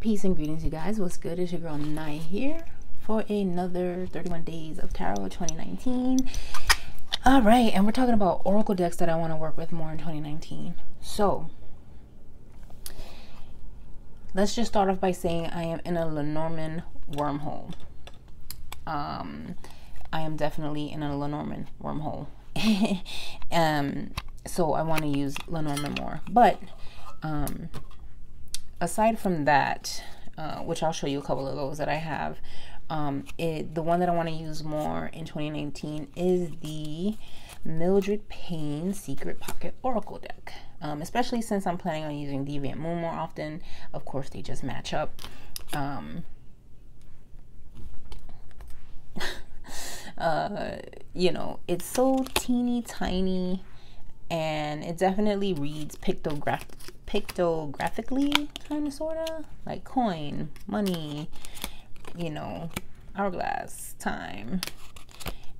Peace and greetings, you guys. What's good? It's your girl Nai here for another 31 Days of Tarot 2019. All right, and we're talking about oracle decks that I want to work with more in 2019. So let's just start off by saying I am in a Lenormand wormhole. I am definitely in a Lenormand wormhole. So I want to use Lenormand more, but aside from that, which I'll show you a couple of those that I have, the one that I want to use more in 2019 is the Mildred Payne Secret Pocket Oracle Deck, especially since I'm planning on using Deviant Moon more often. Of course, they just match up. You know, it's so teeny tiny, and it definitely reads pictographically, kind of, sort of, like coin, money, you know, hourglass, time,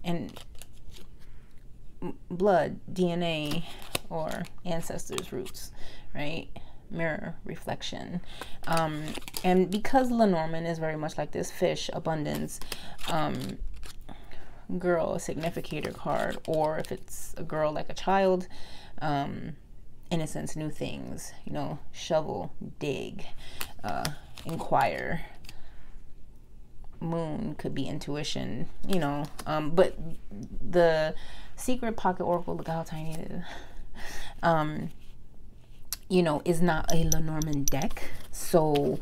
and blood, DNA, or ancestors' roots, right? Mirror, reflection. And because Lenormand is very much like this, fish, abundance, girl, a significator card, or if it's a girl, like a child, innocence, new things, you know, shovel, dig, inquire, moon could be intuition, you know, but the Secret Pocket Oracle, look how tiny it is, you know, is not a Lenormand deck, so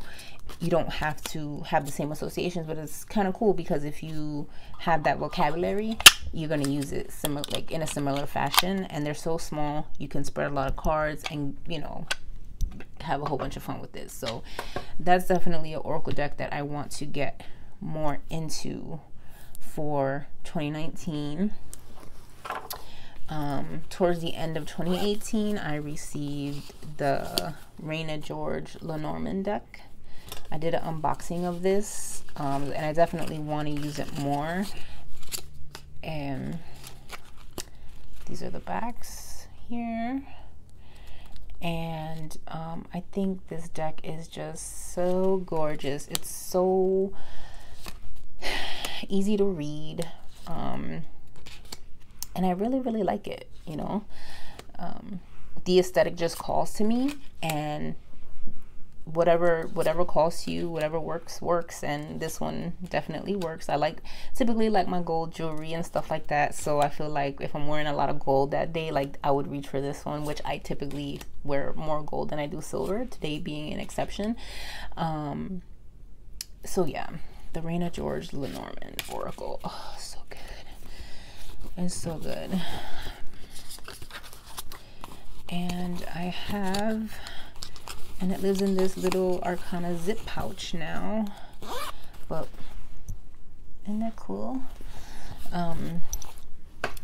you don't have to have the same associations, but it's kind of cool because if you have that vocabulary, you're going to use it similar, like in a similar fashion, and they're so small you can spread a lot of cards and, you know, have a whole bunch of fun with this. So that's definitely an oracle deck that I want to get more into for 2019. Towards the end of 2018, I received the Reina George Lenormand deck. I did an unboxing of this, and I definitely want to use it more. And these are the backs here. And I think this deck is just so gorgeous. It's so easy to read. And I really, really like it, you know. The aesthetic just calls to me, and whatever calls to you, whatever works, and this one definitely works. I typically like my gold jewelry and stuff like that, so I feel like if I'm wearing a lot of gold that day, like I would reach for this one, which I typically wear more gold than I do silver, today being an exception. So yeah, the Reina George Lenormand Oracle, oh, so good. It's so good. And I have, and it lives in this little Arcana zip pouch now. But isn't that cool?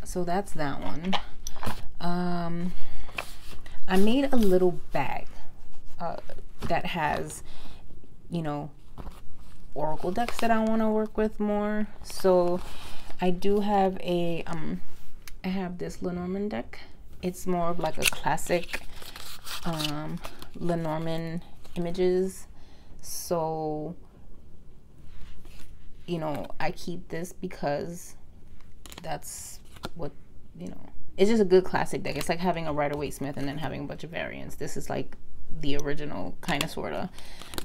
So that's that one. I made a little bag that has, you know, oracle decks that I want to work with more. So I do have a, I have this Lenormand deck. It's more of like a classic, Lenormand images, so you know, I keep this because that's what, you know, it's just a good classic deck. It's like having a Rider Waite Smith and then having a bunch of variants. This is like the original, kind of, sort of,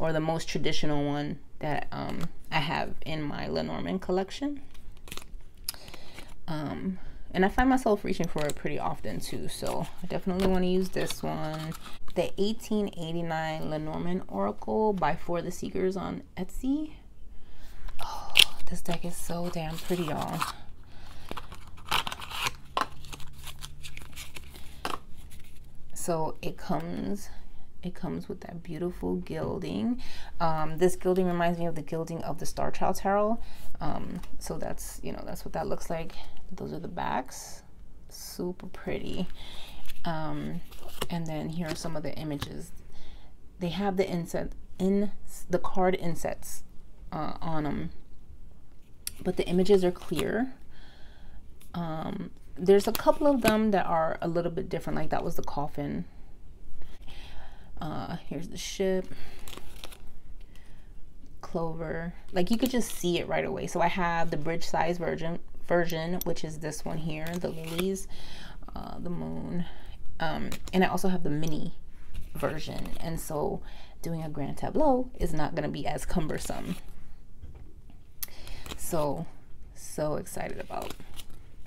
or the most traditional one that I have in my Lenormand collection, and I find myself reaching for it pretty often too, so I definitely want to use this one. The 1889 Lenormand Oracle by For the Seekers on Etsy. Oh, this deck is so damn pretty, y'all. So it comes with that beautiful gilding. This gilding reminds me of the gilding of the Star Child Tarot. So that's, you know, that's what that looks like. Those are the backs. Super pretty. And then here are some of the images. They have the inset in the card insets on them, but the images are clear. There's a couple of them that are a little bit different, like that was the coffin. Here's the ship. clover. Like, you could just see it right away. So I have the bridge size version, which is this one here, the lilies, the moon, and I also have the mini version. And so doing a grand tableau is not going to be as cumbersome. So excited about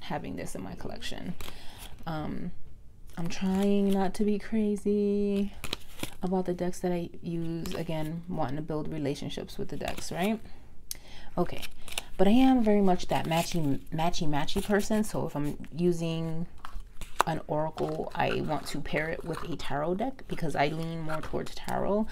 having this in my collection. I'm trying not to be crazy about the decks that I use, again, wanting to build relationships with the decks, right? Okay, but I am very much that matchy person. So if I'm using an oracle, I want to pair it with a tarot deck because I lean more towards tarot,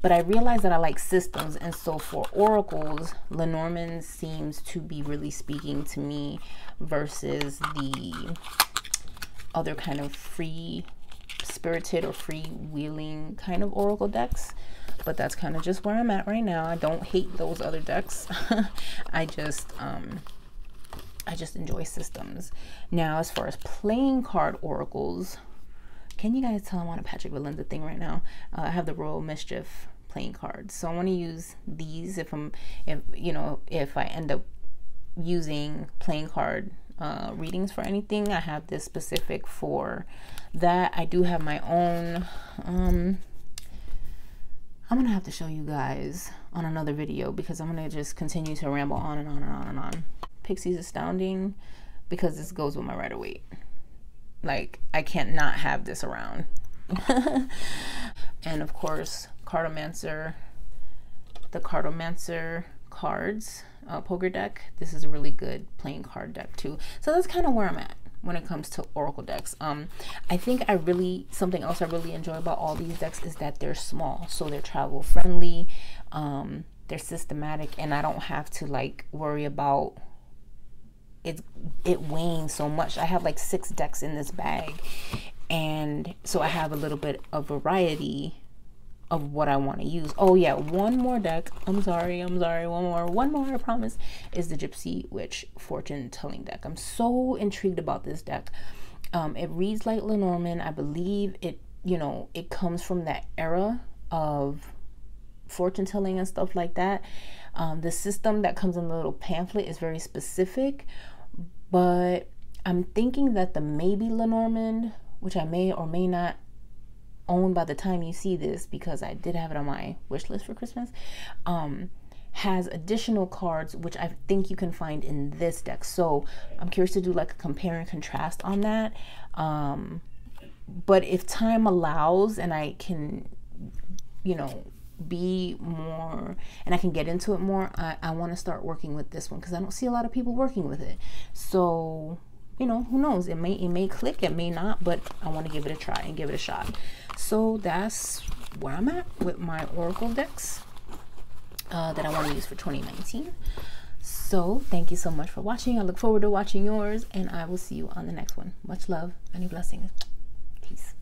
but I realize that I like systems. And so for oracles, Lenormand seems to be really speaking to me versus the other kind of free spirited or freewheeling kind of oracle decks. But that's kind of just where I'm at right now. I don't hate those other decks. I just enjoy systems. Now, as far as playing card oracles, can you guys tell I'm on a Patrick Valenza thing right now? I have the Royal Mischief Playing Cards, so I want to use these if I end up using playing card readings for anything. I have this specific for that. I do have my own. I'm gonna have to show you guys on another video because I'm gonna just continue to ramble on and on and on and on. Pixie's Astounding, because this goes with my Rider Waite. Like, I can't not have this around. And of course, Cartomancer, the Cartomancer cards, poker deck. This is a really good playing card deck too. So that's kind of where I'm at when it comes to oracle decks. I think something else I really enjoy about all these decks is that they're small, so they're travel friendly, they're systematic, and I don't have to like worry about it weighing so much. I have like 6 decks in this bag, and so I have a little bit of variety of what I want to use. Oh yeah, one more deck. I'm sorry, one more, I promise, is the Gypsy Witch Fortune Telling Deck. I'm so intrigued about this deck. It reads like Lenormand. I believe it, it comes from that era of fortune telling and stuff like that. The system that comes in the little pamphlet is very specific, but I'm thinking that the Maybe Lenormand, which I may or may not own by the time you see this because I did have it on my wish list for Christmas, has additional cards which I think you can find in this deck. So I'm curious to do like a compare and contrast on that. But if time allows and I can, be more and I can get into it more, I want to start working with this one because I don't see a lot of people working with it. So who knows, it may click, it may not, but I want to give it a try and give it a shot. So that's where I'm at with my oracle decks that I want to use for 2019. So thank you so much for watching. I look forward to watching yours, and I will see you on the next one. Much love, many blessings, peace.